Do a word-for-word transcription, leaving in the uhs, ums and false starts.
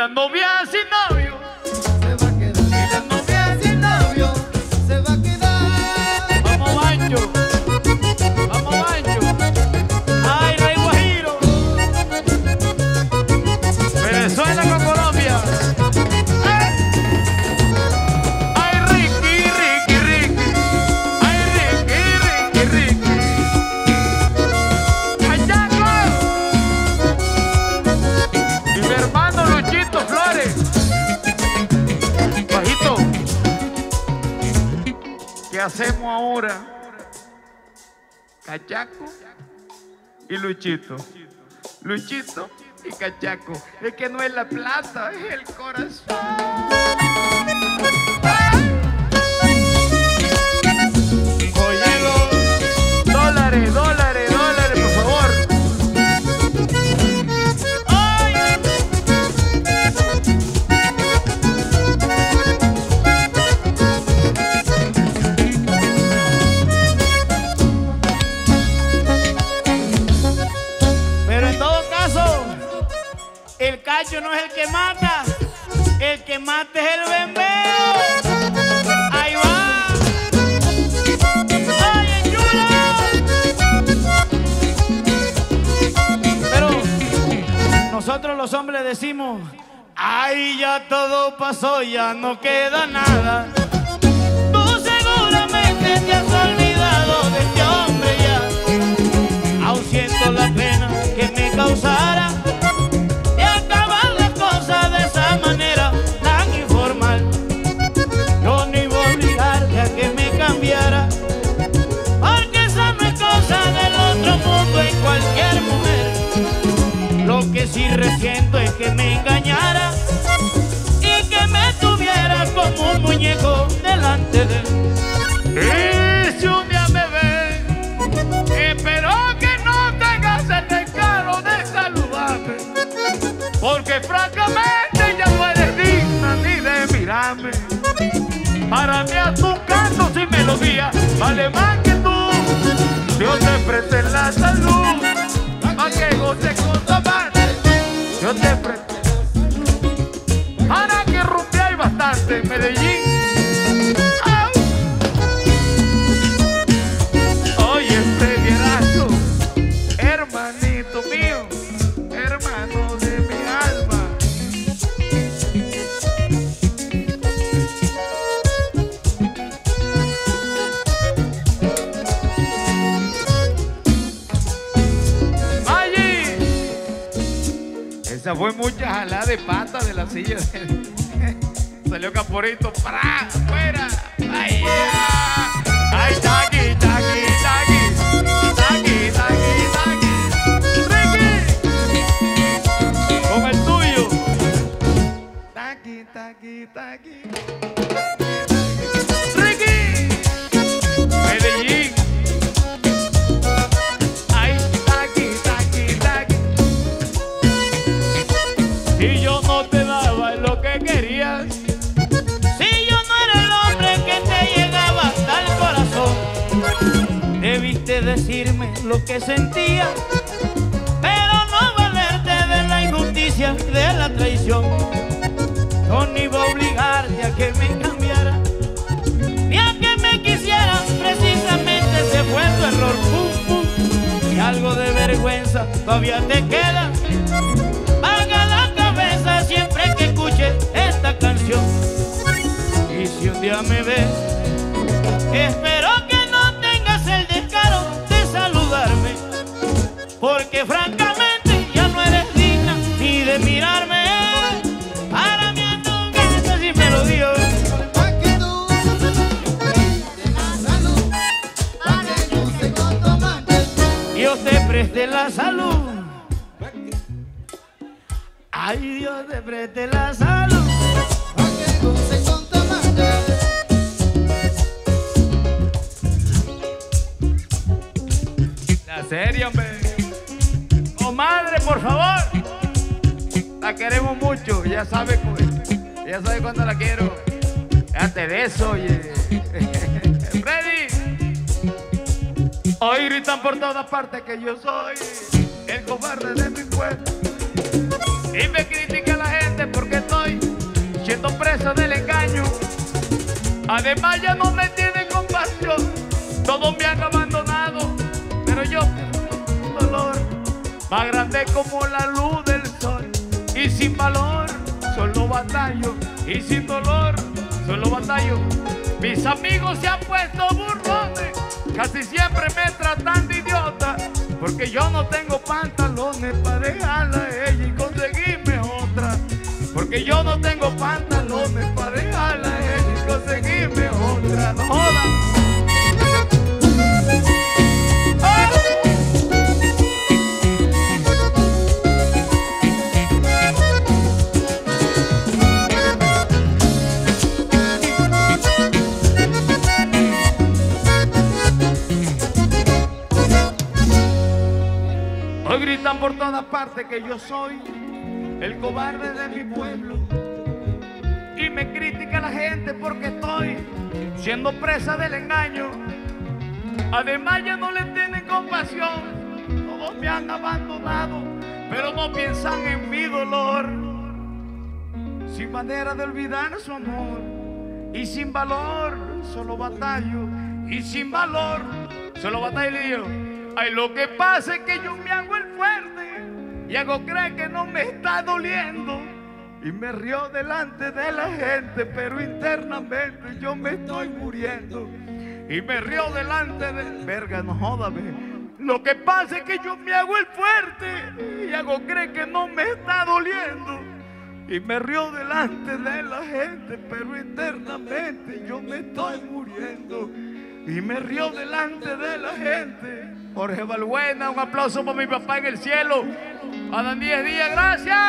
la novia sin novio. Se va a quedar sin la novia sin novio. Se va a quedar. Vamos, Bancho. Vamos, Bancho. Ay, Rey Guajiro. Venezuela con Colombia. Ay, Ricky, Ricky, Ricky. Ay, Ricky, Ricky, Ricky. ¿Qué hacemos ahora? Cachaco y Luchito. Luchito y Cachaco. Es que no es la plata, es el corazón. Oye, dólares, dólares, dólares, por favor. ¡Ay! El cacho no es el que mata, el que mata es el bembeo. Ahí va. ¡Ay, chulo! Pero nosotros los hombres decimos, ay, ya todo pasó, ya no queda nada. Tú seguramente te has olvidado de este hombre ya. Aún siento la pena que me causara. Cualquier mujer, lo que sí resiento es que me engañara y que me tuviera como un muñeco delante de él. Y si un día me ve, espero que no tengas el descaro de saludarme, porque francamente ya no eres digna ni de mirarme. Para mí a tu canto sin melodía vale más que tú. Yo te presté la salud, pa' que goces con tu amante. Yo te presté para que rumbeáis bastante en Medellín. ¡Au! Oye, este vierazo, hermanito mío, hermano de mi alma. Esa fue mucha jalada de pata de la silla. Salió Caporito, ¡para! ¡Fuera! ¡Ay, ya! ¡Ay, taqui, taqui, taqui! ¡Taqui, taqui, taqui! ¡Ricky! ¡Con el tuyo! ¡Taqui, taqui, taqui! ¡Ricky! ¡Medellín! Si yo no te daba lo que querías, si yo no era el hombre que te llegaba hasta el corazón, debiste decirme lo que sentías, pero no valerte de la injusticia, de la traición. Yo ni iba a obligarte a que me cambiara, ni a que me quisieras, precisamente ese fue tu error. Pum, pum. Y algo de vergüenza todavía te queda. Siempre que escuche esta canción. Y si un día me ves, espero que no tengas el descaro de saludarme, porque francamente ya no eres digna ni de mirarme. Para mí a tu casa sin melodía. Dios te preste la salud. Ay, Dios te preste la salud, pa' que goces con tu amante. La serie, hombre. Comadre, por favor. La queremos mucho, ya sabe, ya sabe cuándo la quiero. Déjate de eso, oye. Freddy. Hoy gritan por todas partes que yo soy el cobarde de mi pueblo. Y me critica la gente porque Además ya no me tienen compasión, todos me han abandonado, pero yo tengo un dolor más grande como la luz del sol. Y sin valor solo batallo, y sin dolor solo batallo. Mis amigos se han puesto burlones, casi siempre me tratan de idiota, porque yo no tengo pantalones para dejarla a ella y conseguirme otra. Porque yo no tengo pantalones para dejarla a ella y conseguirme otra. No jodan. Por todas partes que yo soy el cobarde de mi pueblo, y me critica la gente porque estoy siendo presa del engaño. Además ya no le tienen compasión, todos me han abandonado, pero no piensan en mi dolor. Sin manera de olvidar su amor, y sin valor solo batallo, y sin valor solo batallo. Ay, lo que pasa es que yo me hago el fuerte y hago creer que no me está doliendo, y me río delante de la gente, pero internamente yo me estoy muriendo. Y me río delante de... Verga, no jódame. Lo que pasa es que yo me hago el fuerte y hago creer que no me está doliendo, y me río delante de la gente, pero internamente yo me estoy muriendo. Y me río delante de la gente. Jorge Valbuena, un aplauso para mi papá en el cielo. Adán diez días, gracias.